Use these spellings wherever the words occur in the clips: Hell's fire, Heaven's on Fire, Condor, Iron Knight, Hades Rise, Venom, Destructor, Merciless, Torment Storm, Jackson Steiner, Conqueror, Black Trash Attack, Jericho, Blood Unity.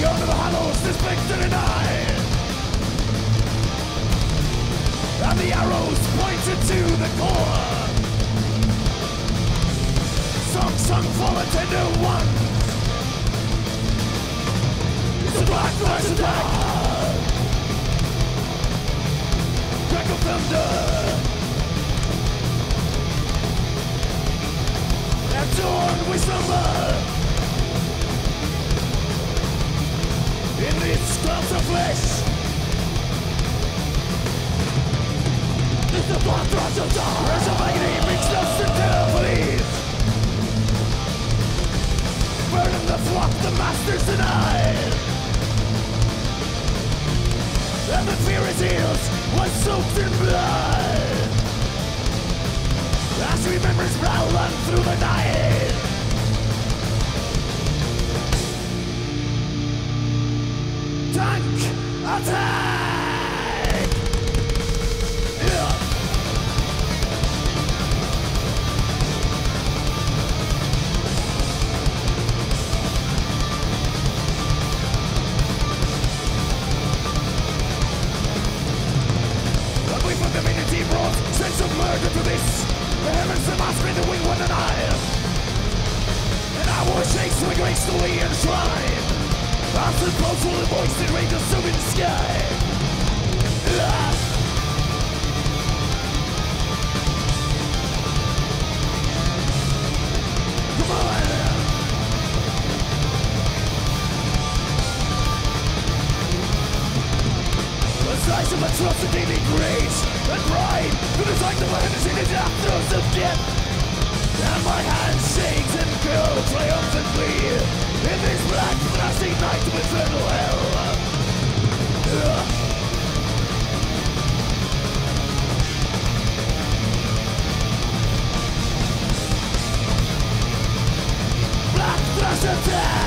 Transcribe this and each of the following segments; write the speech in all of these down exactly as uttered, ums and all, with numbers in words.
You're the hollow suspect to deny. And the arrows pointed to the core. Some sunk forward to no one. It's the Black Trash Attack. Crack of thunder. And torn we slumber. In these clouds of flesh, it's the Black Trash Attack. Rise of agony makes no sentinel please. Burn in the flock the masters denied. And the fear it heals was soaked in blood. As remembrance prowl on through the night. Tank attack! Yeah. The wing of divinity brought sense of murder to this. The heavens and must be the wing one and I. And our shakes were gracefully enshrined. As the pulse will voice that ranges through the sky. Ah. Come on! The size of atrocity degrades and pride. The design of my hand is in the dark throes of death. And my hand shakes and goes triumphantly. In this black blasting night to eternal hell. uh. Black Trash Attack!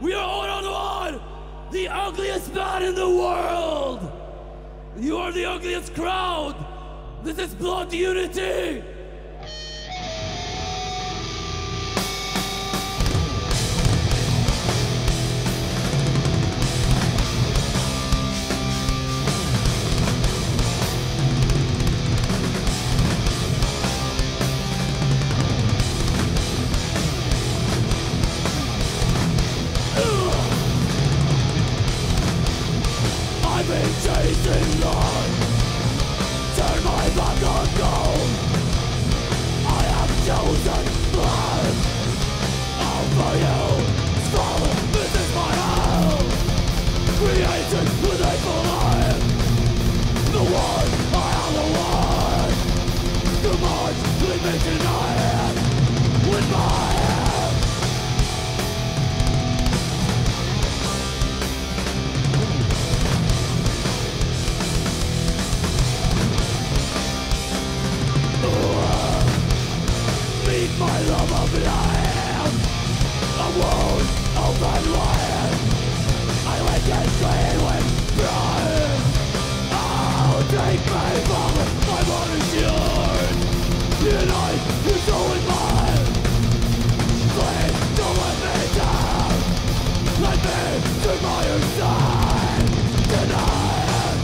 We are on the one, the ugliest man in the world! You are the ugliest crowd! This is blood unity! To my own side tonight.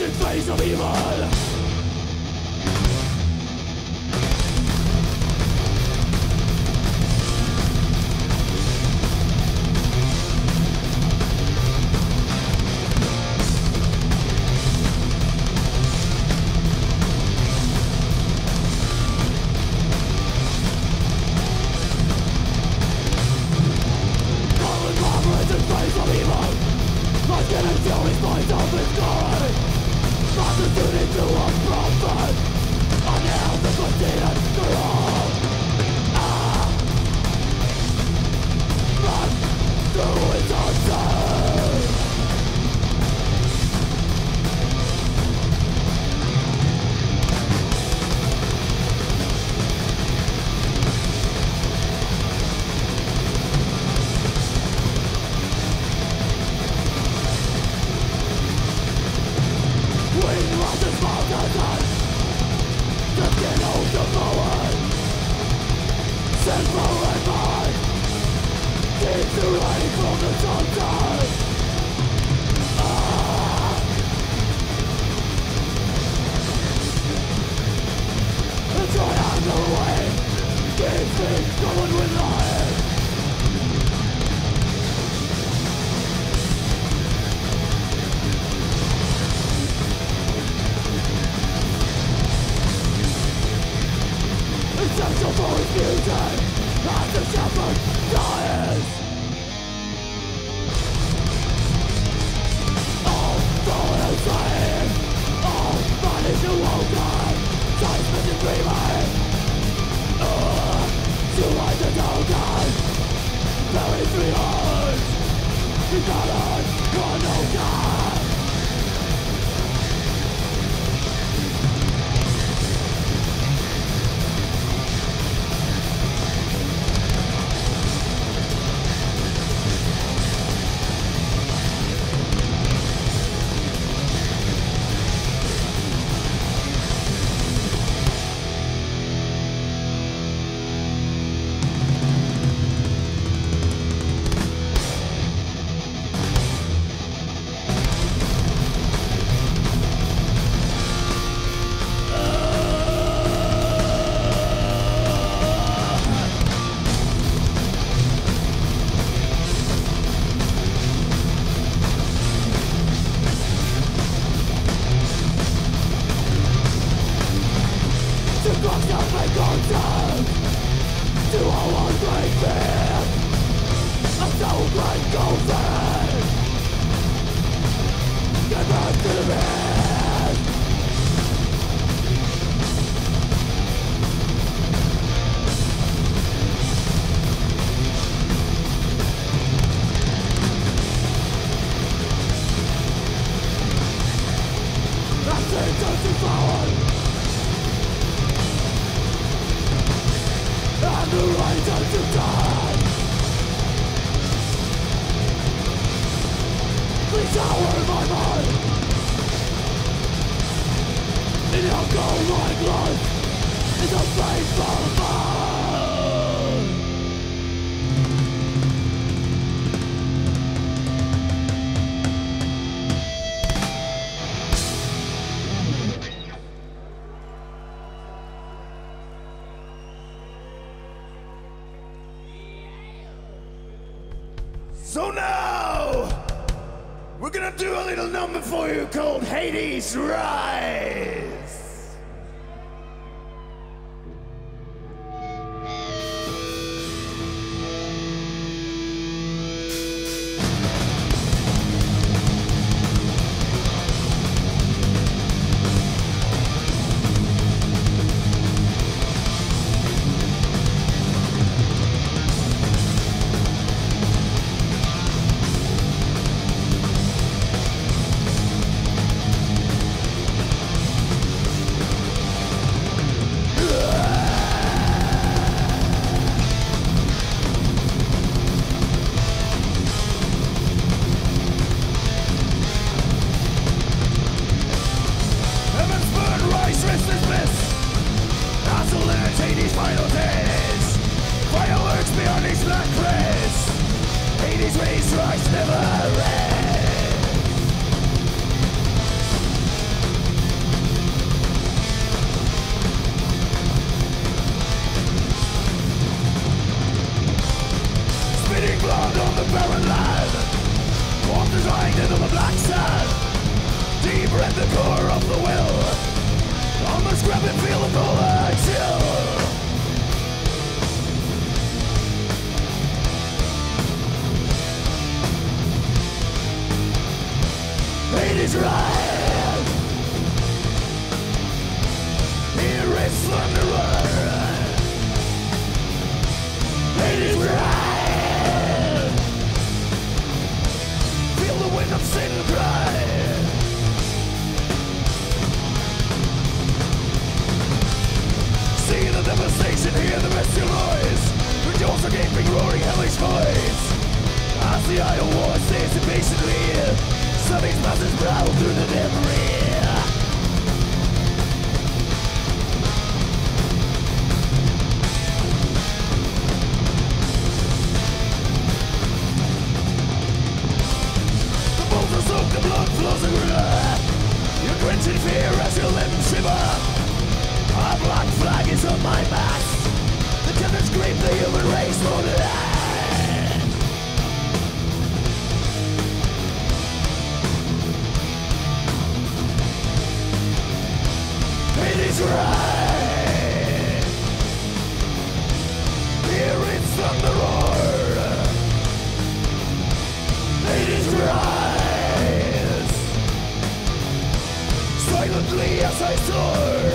reflected face of evil. So now, we're gonna do a little number for you called Hades Rise. Hades Rise never ends. I've been feeling for like you. Hades Rise, erase slanderer. Hades Rise, feel the wind of Satan cry. The devastation, hear the bestial noise. Rejoice the gaping, roaring hellish voids. As the idle war stays impatiently, savage masses growl through the debris. The bones are soaked, the blood flows in blood. You quench in fear as your limbs shiver. A black flag is on my mast. The tenants scream, the human race won't end. Hades Rise, hear its thunder roar. Hades Rise, silently as I soar.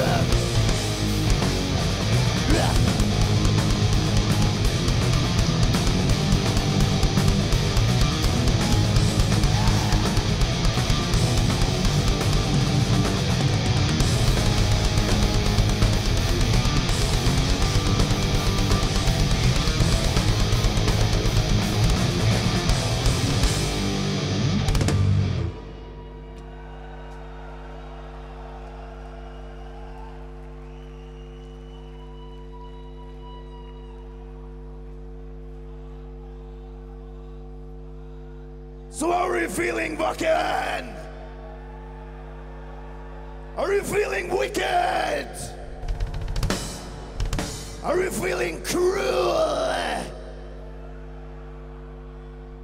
So how are you feeling, Vulcan? Are you feeling wicked? Are you feeling cruel?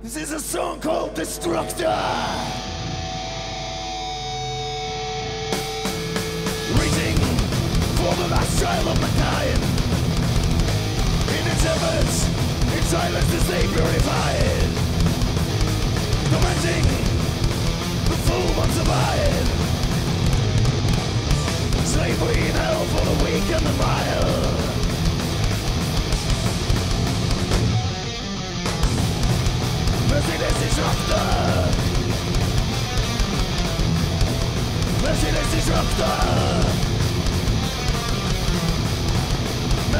This is a song called Destructor. Reaching for the last child of mankind. In its efforts, in silence to stay purified. Tormenting the fool won't survive. Slavery in hell for the weak and the vile. Merciless disruptor. Merciless disruptor.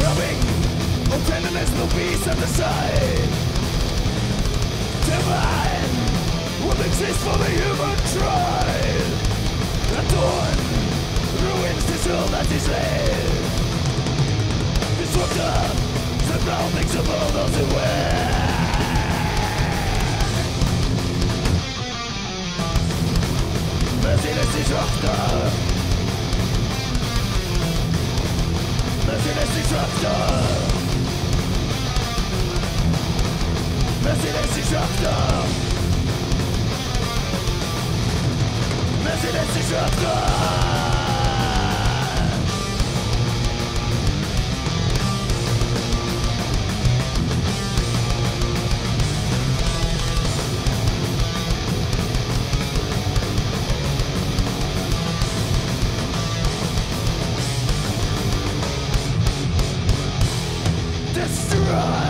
Rubbing of tenderness, no peace at the side. Divine will exist for the human tribe. The dawn ruins the soul that is laid. Disruptor, the brown things of all those who wear. Merciless disruptor. Merciless disruptor. Merciless disruptor. Merciless disruptor. Destroy.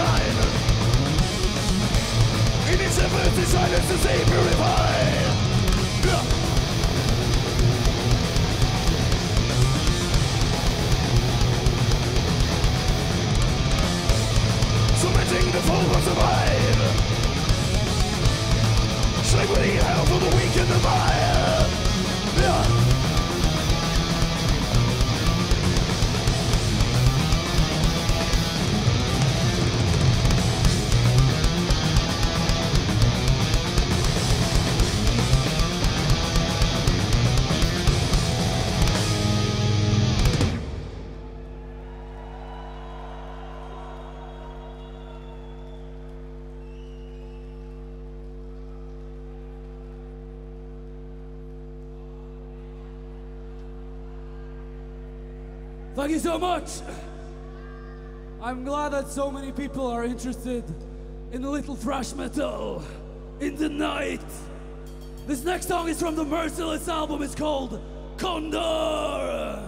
time. In its efforts, the silence to say purify. Submitting the foe will survive. Sacred hell for the weak and the vile. Thank you so much! I'm glad that so many people are interested in a little thrash metal in the night. This next song is from the Merciless album. It's called Condor!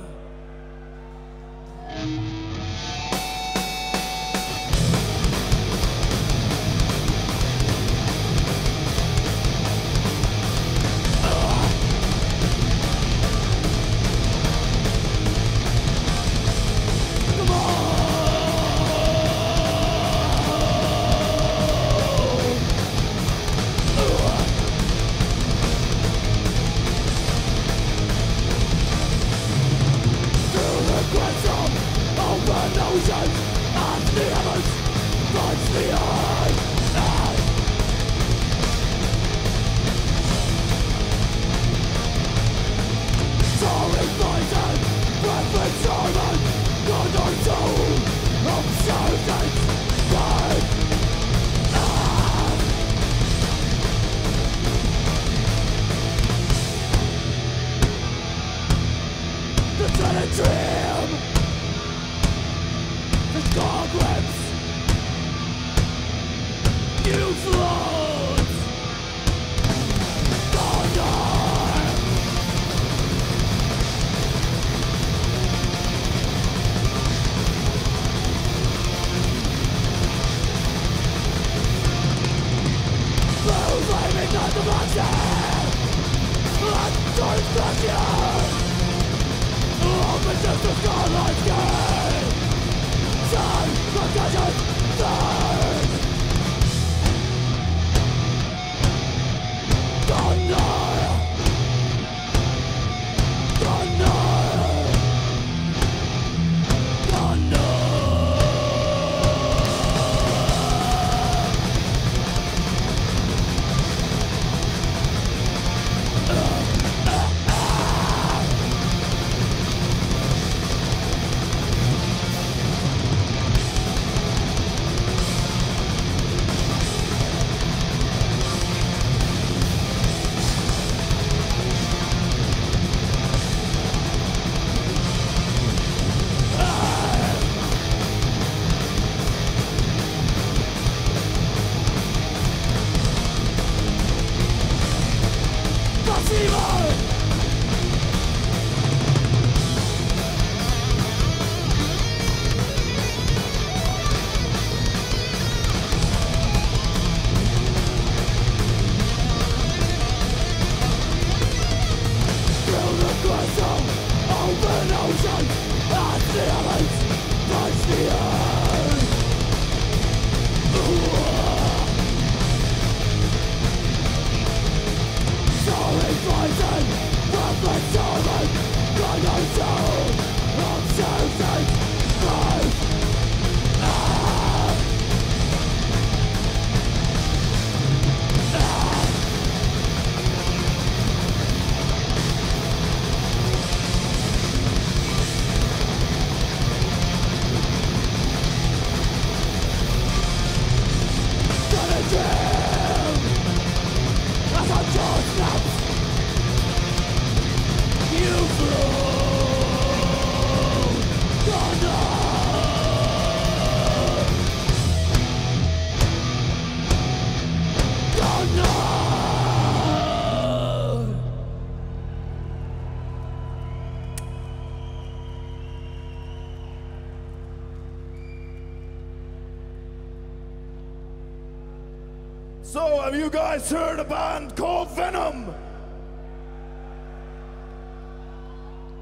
So, have you guys heard a band called Venom?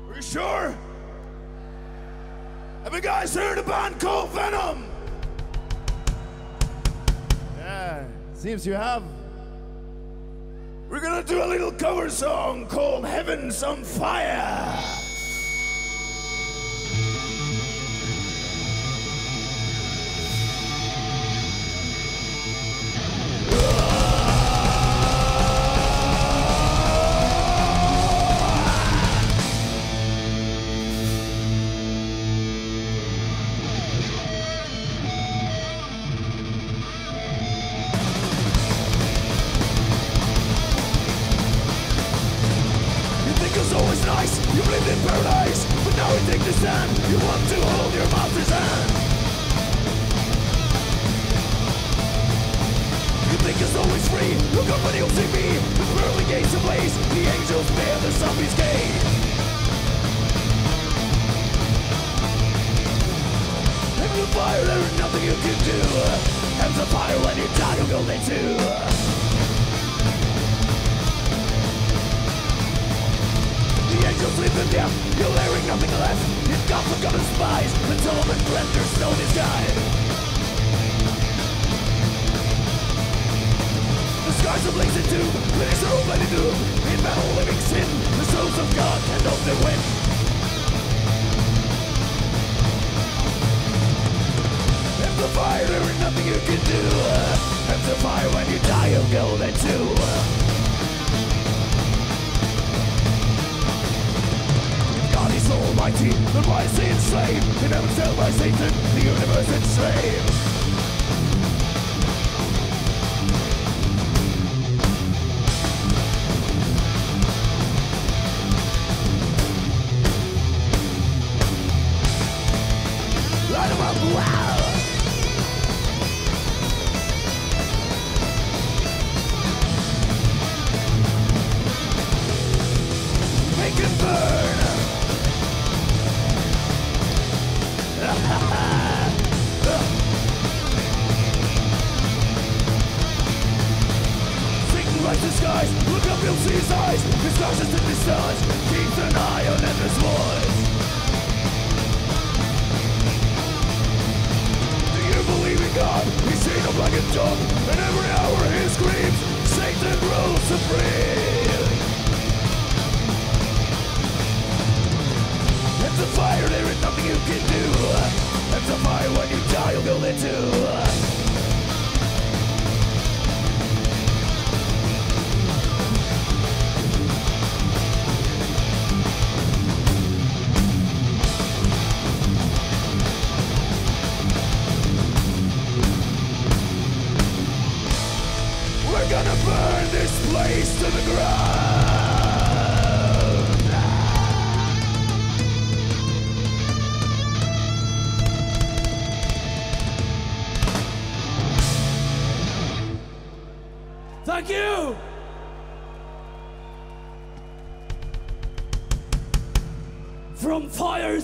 Are you sure? Have you guys heard a band called Venom? Yeah, seems you have. We're gonna do a little cover song called Heaven's on Fire.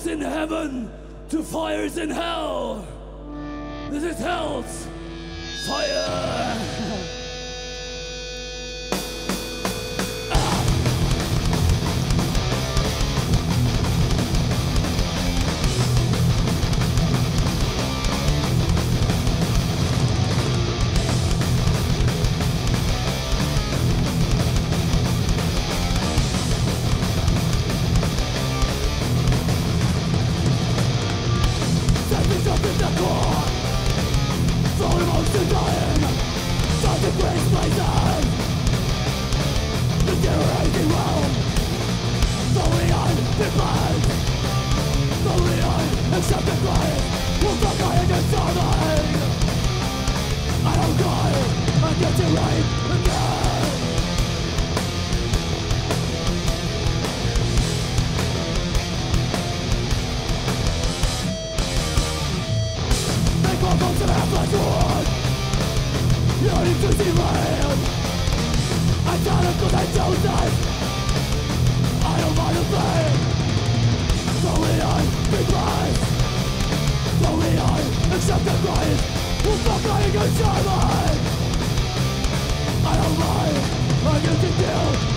In heaven to fires in hell. This is Hell's Fire. Accept the price, we'll fuck lying and starving. alive! I get to kill!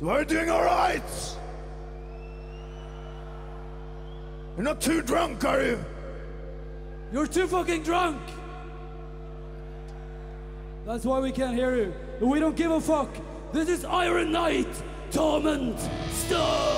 We're doing all right! You're not too drunk, are you? You're too fucking drunk! That's why we can't hear you. But we don't give a fuck. This is Iron Knight, Torment Storm!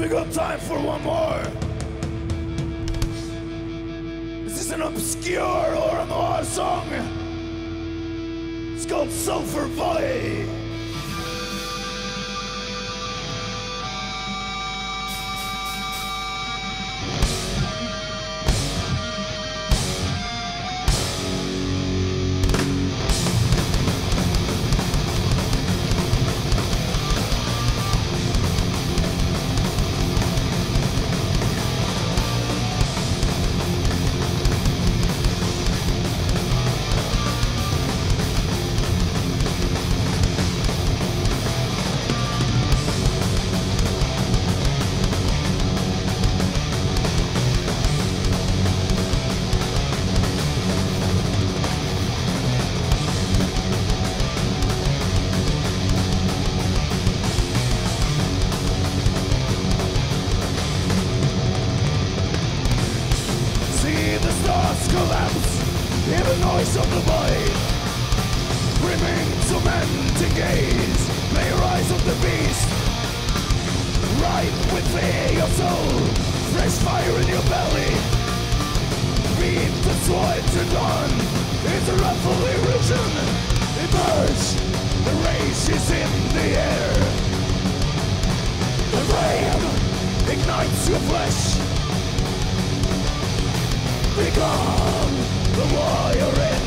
We got time for one more. Is this an obscure or a more song? It's called Sulphur Boy. voice of the void remains of men to gaze. May rise of the beast, ripe with fear your soul, fresh fire in your belly. Reap the sword to dawn, it's a wrathful eruption. Emerge, the race is in the air. The flame ignites your flesh. Become the warrior in.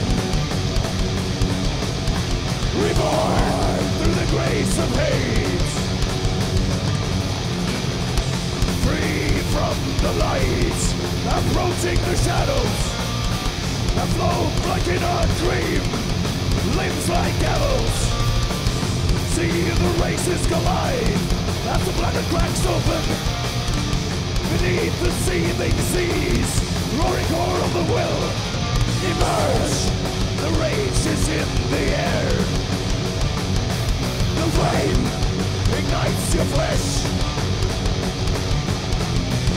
Reborn through the grace of Hades. Free from the light, approaching the shadows. Afloat like in a dream, limbs like arrows. See the races collide as the planet cracks open. Beneath the seething seas, roaring core of the will, emerge, the rage is in the air. The flame ignites your flesh.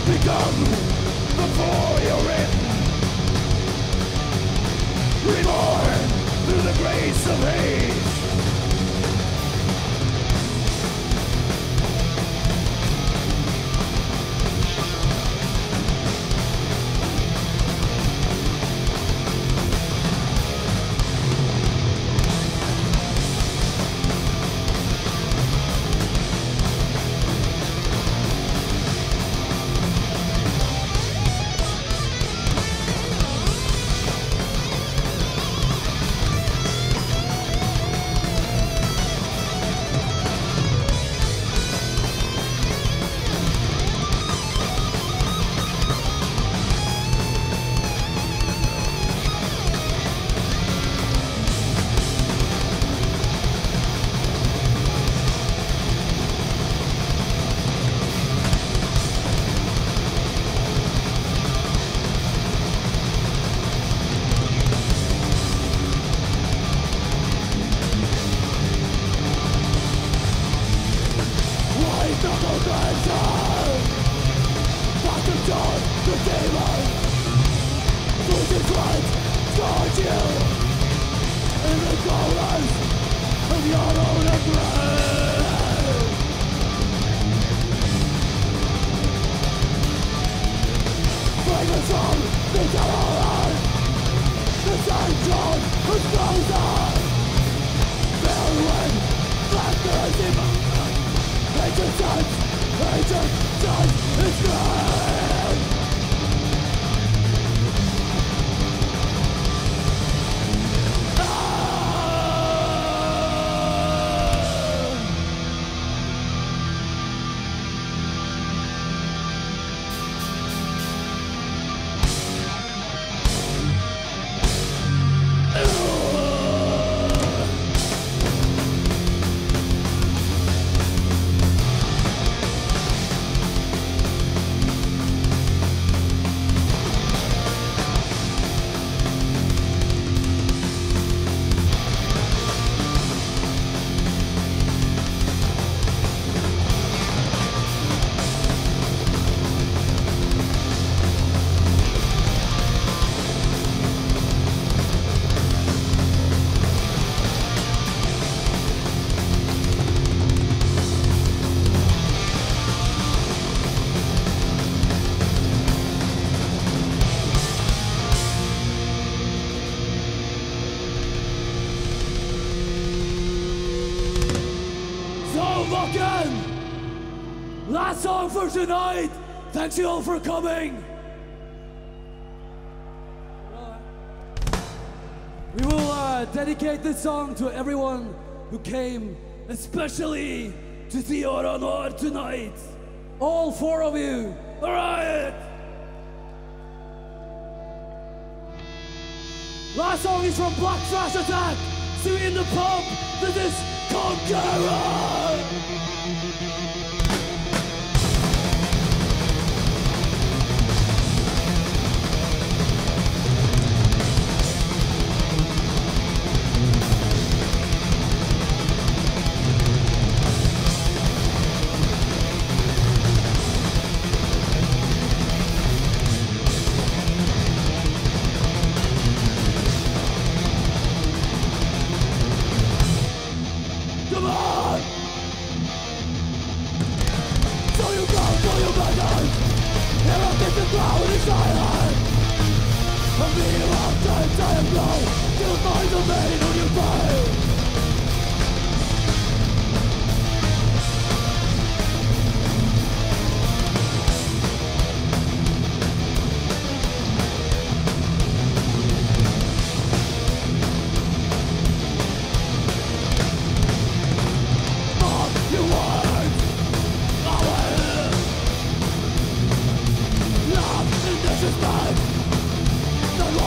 Become the void you're in. Reborn through the grace of hate. For tonight, thanks you all for coming. We will uh, dedicate this song to everyone who came, especially to see our honor tonight. All four of you. All right. Last song is from Black Trash Attack. See you in the pub. This is Conqueror. and blow, you'll find the vein on your body. This is mine. They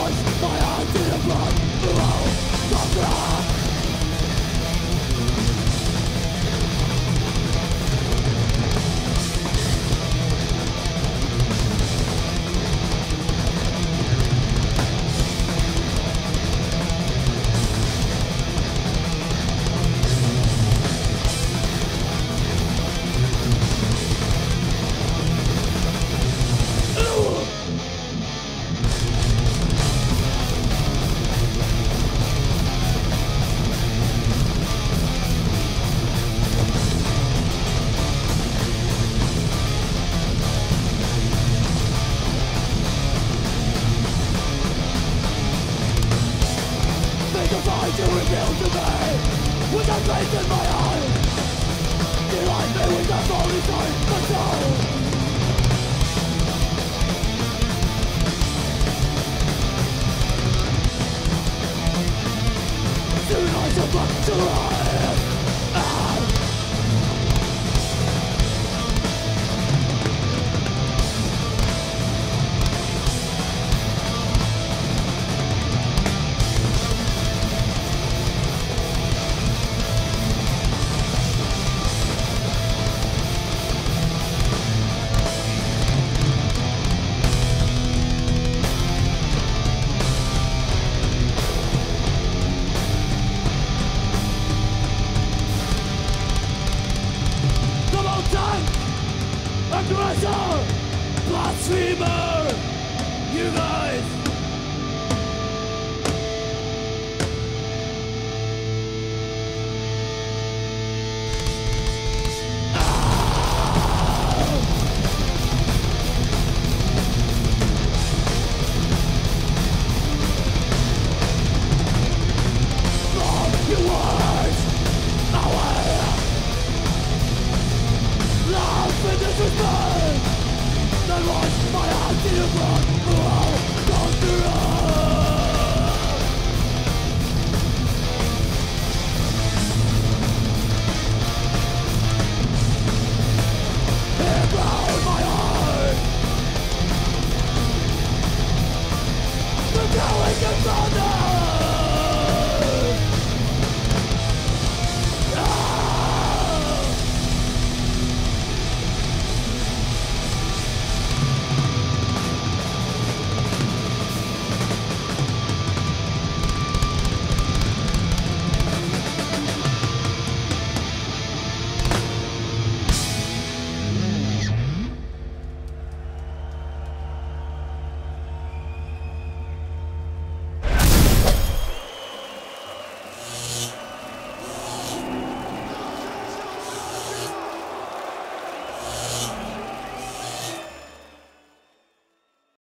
washed my hands in blood.